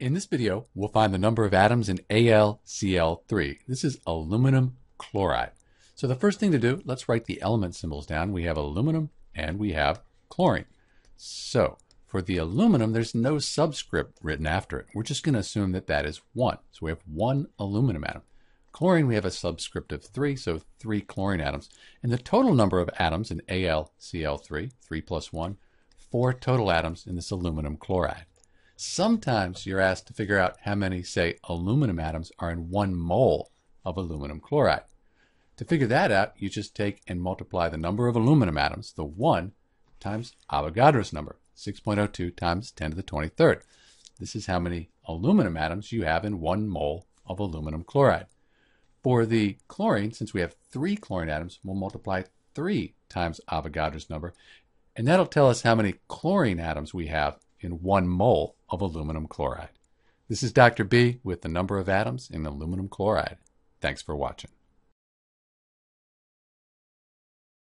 In this video, we'll find the number of atoms in AlCl3. This is aluminum chloride. So the first thing to do, let's write the element symbols down. We have aluminum and we have chlorine. So for the aluminum, there's no subscript written after it. We're just going to assume that that is 1. So we have 1 aluminum atom. Chlorine, we have a subscript of 3, so 3 chlorine atoms. And the total number of atoms in AlCl3, 3 plus 1, 4 total atoms in this aluminum chloride. Sometimes you're asked to figure out how many, say, aluminum atoms are in 1 mole of aluminum chloride. To figure that out, you just take and multiply the number of aluminum atoms, the 1, times Avogadro's number, 6.02 times 10 to the 23rd. This is how many aluminum atoms you have in 1 mole of aluminum chloride. For the chlorine, since we have 3 chlorine atoms, we'll multiply 3 times Avogadro's number, and that'll tell us how many chlorine atoms we have in 1 mole of aluminum chloride. This is Dr. B with the number of atoms in aluminum chloride. Thanks for watching.